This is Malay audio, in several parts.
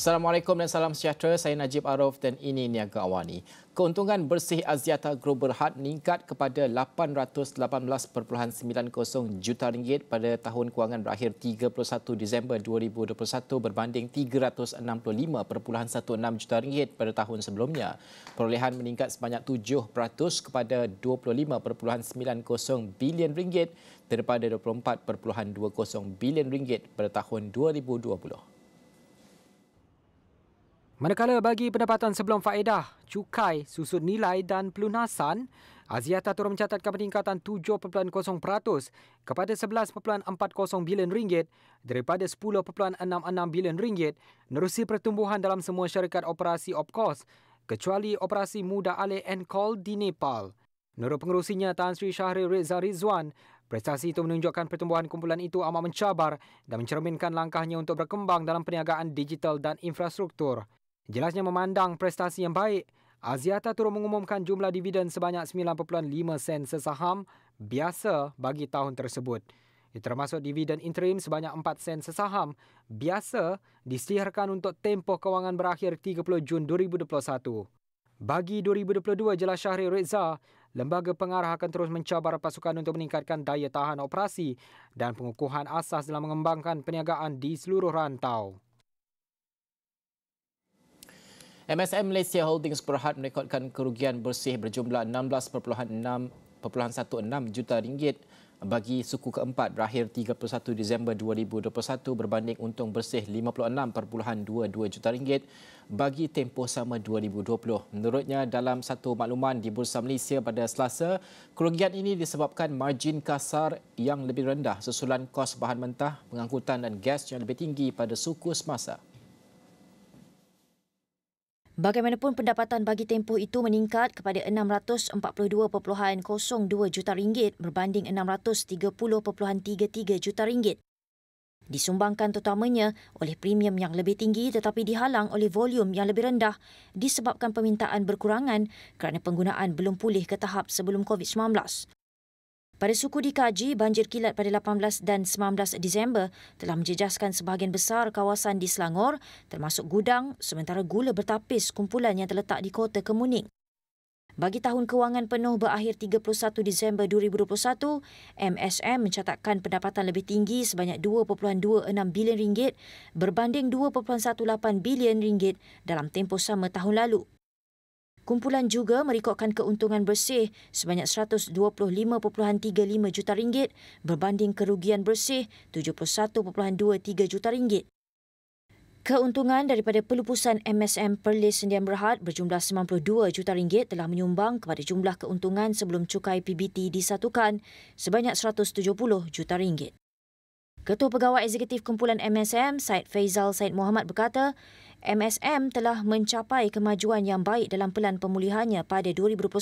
Assalamualaikum dan salam sejahtera. Saya Najib Aroff dan ini Niaga Awani. Keuntungan bersih Axiata Group Berhad meningkat kepada 818.90 juta ringgit pada tahun kewangan berakhir 31 Disember 2021 berbanding 365.16 juta ringgit pada tahun sebelumnya. Perolehan meningkat sebanyak 7% kepada 25.90 bilion ringgit daripada 24.20 bilion ringgit pada tahun 2020. Manakala bagi pendapatan sebelum faedah, cukai, susut nilai dan pelunasan, Axiata turut mencatatkan peningkatan 7.0% kepada 11.40 bilion ringgit daripada 10.66 bilion ringgit, menerusi pertumbuhan dalam semua syarikat operasi OpCos kecuali operasi Muda Alih Encol di Nepal. Menurut pengerusinya Tan Sri Shahril Ridza Ridzuan, prestasi itu menunjukkan pertumbuhan kumpulan itu amat mencabar dan mencerminkan langkahnya untuk berkembang dalam perniagaan digital dan infrastruktur. Jelasnya memandang prestasi yang baik, Axiata turut mengumumkan jumlah dividen sebanyak 9.5 sen sesaham biasa bagi tahun tersebut. Termasuk dividen interim sebanyak 4 sen sesaham biasa disediakan untuk tempoh kewangan berakhir 30 Jun 2021. Bagi 2022, jelas Shahril Ridza, lembaga pengarah akan terus mencabar pasukan untuk meningkatkan daya tahan operasi dan pengukuhan asas dalam mengembangkan perniagaan di seluruh rantau. MSM Malaysia Holdings Berhad merekodkan kerugian bersih berjumlah 16.16 juta ringgit bagi suku keempat berakhir 31 Disember 2021 berbanding untung bersih 56.22 juta ringgit bagi tempoh sama 2020. Menurutnya, dalam satu makluman di Bursa Malaysia pada Selasa, kerugian ini disebabkan margin kasar yang lebih rendah susulan kos bahan mentah, pengangkutan dan gas yang lebih tinggi pada suku semasa. Bagaimanapun, pendapatan bagi tempoh itu meningkat kepada 642.02 juta ringgit berbanding 630.33 juta ringgit. Disumbangkan terutamanya oleh premium yang lebih tinggi tetapi dihalang oleh volume yang lebih rendah disebabkan permintaan berkurangan kerana penggunaan belum pulih ke tahap sebelum COVID-19. Pada suku dikaji, banjir kilat pada 18 dan 19 Disember telah menjejaskan sebahagian besar kawasan di Selangor termasuk Gudang, sementara gula bertapis kumpulan yang terletak di Kota Kemuning. Bagi tahun kewangan penuh berakhir 31 Disember 2021, MSM mencatatkan pendapatan lebih tinggi sebanyak 2.26 bilion ringgit berbanding 2.18 bilion ringgit dalam tempoh sama tahun lalu. Kumpulan juga merekodkan keuntungan bersih sebanyak 125.35 juta ringgit berbanding kerugian bersih 71.23 juta ringgit. Keuntungan daripada pelupusan MSM Perlis Sdn Bhd berjumlah 92 juta ringgit telah menyumbang kepada jumlah keuntungan sebelum cukai PBT disatukan sebanyak 170 juta ringgit. Ketua Pegawai Eksekutif Kumpulan MSM, Syed Faizal Syed Mohamad berkata, MSM telah mencapai kemajuan yang baik dalam pelan pemulihannya pada 2021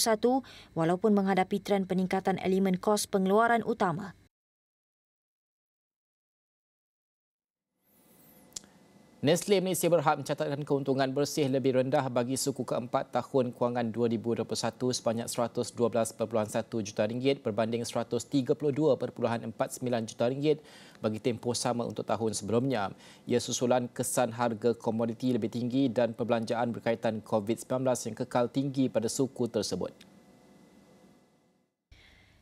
walaupun menghadapi trend peningkatan elemen kos pengeluaran utama. Nestle Malaysia Berhad mencatatkan keuntungan bersih lebih rendah bagi suku keempat tahun kewangan 2021 sebanyak 112.1 juta ringgit berbanding 132.49 juta ringgit bagi tempoh sama untuk tahun sebelumnya. Ia susulan kesan harga komoditi lebih tinggi dan perbelanjaan berkaitan COVID-19 yang kekal tinggi pada suku tersebut.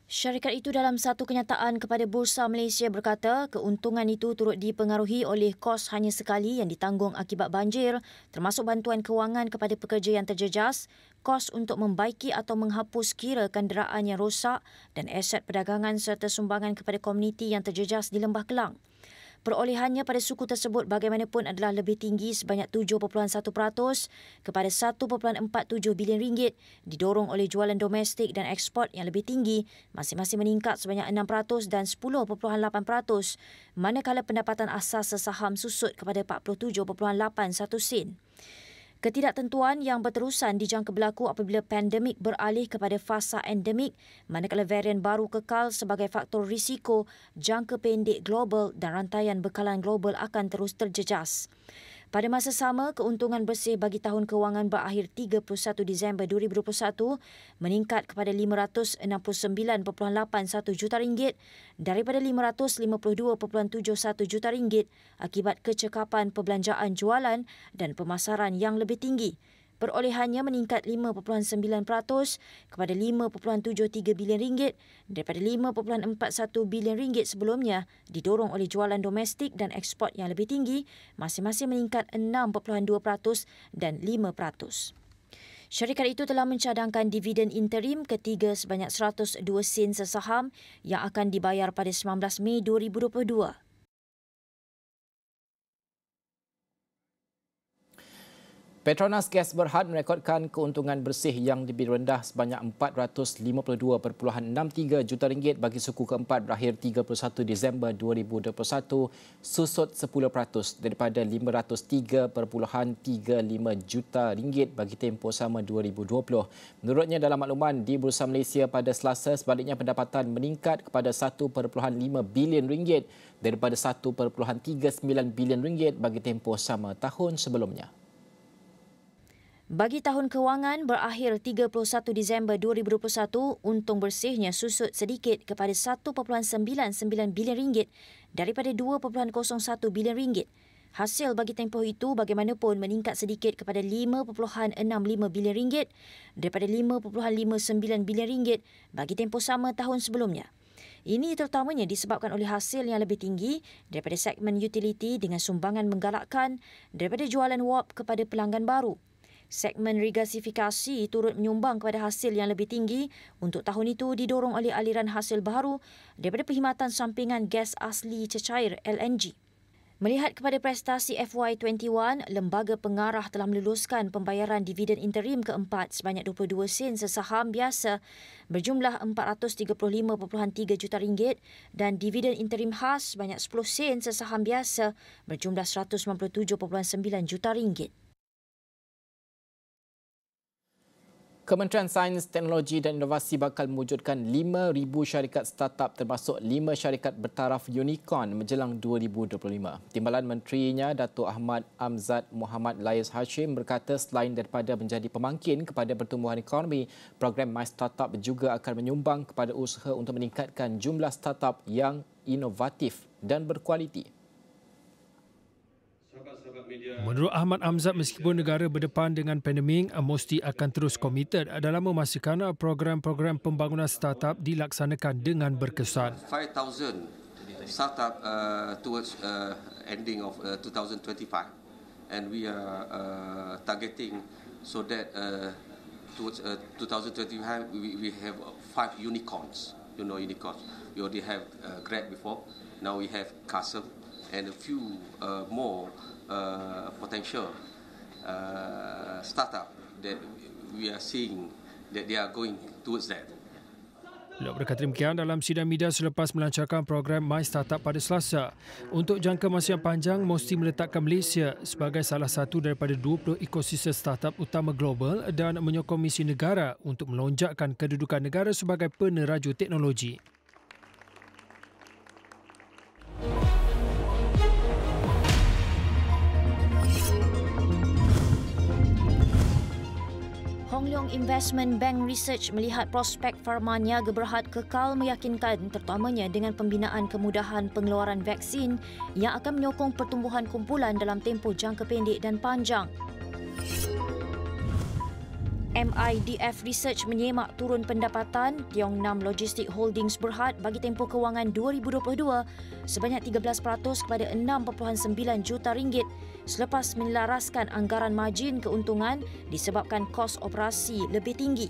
Syarikat itu dalam satu kenyataan kepada Bursa Malaysia berkata keuntungan itu turut dipengaruhi oleh kos hanya sekali yang ditanggung akibat banjir, termasuk bantuan kewangan kepada pekerja yang terjejas, kos untuk membaiki atau menghapus kira kenderaan yang rosak dan aset perdagangan serta sumbangan kepada komuniti yang terjejas di Lembah Kelang. Perolehannya pada suku tersebut bagaimanapun adalah lebih tinggi sebanyak 7.1% kepada 1.47 bilion ringgit, didorong oleh jualan domestik dan ekspor yang lebih tinggi, masing-masing meningkat sebanyak 6% dan 10.8%, manakala pendapatan asas sesaham susut kepada 47.81 sen. Ketidaktentuan yang berterusan dijangka berlaku apabila pandemik beralih kepada fasa endemik, manakala varian baru kekal sebagai faktor risiko jangka pendek global dan rantaian bekalan global akan terus terjejas. Pada masa sama, keuntungan bersih bagi tahun kewangan berakhir 31 Disember 2021 meningkat kepada RM569.81 juta daripada RM552.71 juta akibat kecekapan perbelanjaan jualan dan pemasaran yang lebih tinggi. Perolehannya meningkat 5.9% kepada RM5.73 bilion daripada RM5.41 bilion sebelumnya, didorong oleh jualan domestik dan ekspor yang lebih tinggi, masing-masing meningkat 6.2% dan 5%. Syarikat itu telah mencadangkan dividen interim ketiga sebanyak 102 sen sesaham yang akan dibayar pada 19 Mei 2022. Petronas Gas Berhad merekodkan keuntungan bersih yang lebih rendah sebanyak RM452.63 juta bagi suku keempat berakhir 31 Disember 2021, susut 10% daripada RM503.35 juta bagi tempoh sama 2020. Menurutnya dalam makluman di Bursa Malaysia pada Selasa, sebaliknya pendapatan meningkat kepada RM1.5 bilion daripada RM1.39 bilion bagi tempoh sama tahun sebelumnya. Bagi tahun kewangan berakhir 31 Disember 2021, untung bersihnya susut sedikit kepada RM1.99 bilion daripada RM2.01 bilion. Hasil bagi tempoh itu bagaimanapun meningkat sedikit kepada RM5.65 bilion daripada RM5.59 bilion bagi tempoh sama tahun sebelumnya. Ini terutamanya disebabkan oleh hasil yang lebih tinggi daripada segmen utiliti dengan sumbangan menggalakkan daripada jualan WAP kepada pelanggan baru. Segmen regasifikasi turut menyumbang kepada hasil yang lebih tinggi untuk tahun itu, didorong oleh aliran hasil baru daripada perkhidmatan sampingan gas asli cecair LNG. Melihat kepada prestasi FY21, Lembaga Pengarah telah meluluskan pembayaran dividen interim keempat sebanyak 22 sen sesaham biasa berjumlah RM435.3 juta dan dividen interim khas sebanyak 10 sen sesaham biasa berjumlah RM197.9 juta. Kementerian Sains, Teknologi dan Inovasi bakal mewujudkan 5,000 syarikat startup termasuk 5 syarikat bertaraf unicorn menjelang 2025. Timbalan Menterinya, Dato Ahmad Amzad Muhammad Laih Hashim berkata selain daripada menjadi pemangkin kepada pertumbuhan ekonomi, program My Startup juga akan menyumbang kepada usaha untuk meningkatkan jumlah startup yang inovatif dan berkualiti. Menurut Ahmad Amzad, meskipun negara berdepan dengan pandemik, mesti akan terus komited dalam memastikan program-program pembangunan startup dilaksanakan dengan berkesan. 5,000 startup towards ending of 2025, and we are targeting so that towards 2025 we have 5 unicorns. You know unicorns. We already have Grab before. Now we have Castle and a few more. Potential startup that we are seeing that they are going towards that. Beliau berkata demikian dalam sidang media selepas melancarkan program My Startup pada Selasa. Untuk jangka masa yang panjang, mesti meletakkan Malaysia sebagai salah satu daripada 20 ekosistem startup utama global dan menyokong misi negara untuk melonjakkan kedudukan negara sebagai peneraju teknologi. Young Investment Bank Research melihat prospek Pharmaniaga Berhad kekal meyakinkan, terutamanya dengan pembinaan kemudahan pengeluaran vaksin yang akan menyokong pertumbuhan kumpulan dalam tempoh jangka pendek dan panjang. MIDF Research menyemak turun pendapatan Tiong Nam Logistic Holdings Berhad bagi tempoh kewangan 2022 sebanyak 13% kepada RM6.9 juta selepas menyelaraskan anggaran margin keuntungan disebabkan kos operasi lebih tinggi.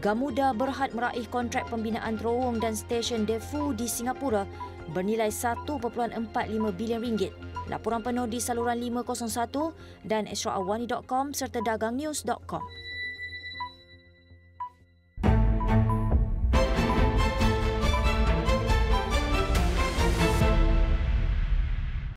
Gamuda Berhad meraih kontrak pembinaan terowong dan stesen Defu di Singapura bernilai RM1.45 bilion. Laporan penuh di saluran 501 dan astroawani.com serta dagang news.com.